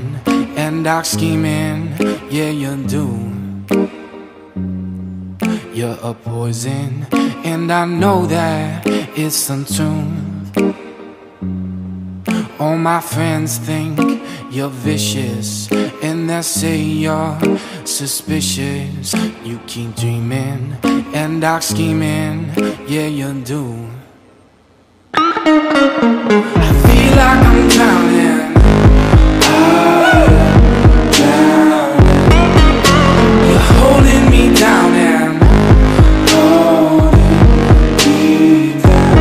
scheming and dark scheming. Yeah, you do. You're a poison, and I know that it's untuned. All my friends think you're vicious, and they say you're suspicious. You keep dreaming and dark scheming. Yeah, you do. I feel like I'm drowning. You're holding me down and holding me down.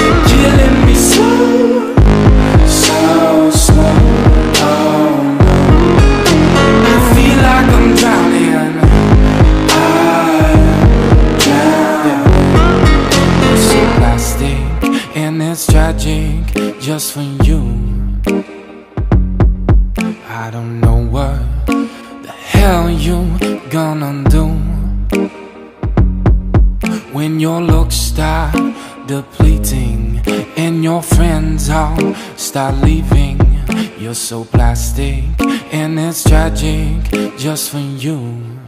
You're killing me slow, so slow. Oh no, I feel like I'm drowning. I'm drowning. So plastic and it's tragic just for you. I don't know what the hell you gonna do when your looks start depleting and your friends all start leaving. You're so plastic and it's tragic just for you.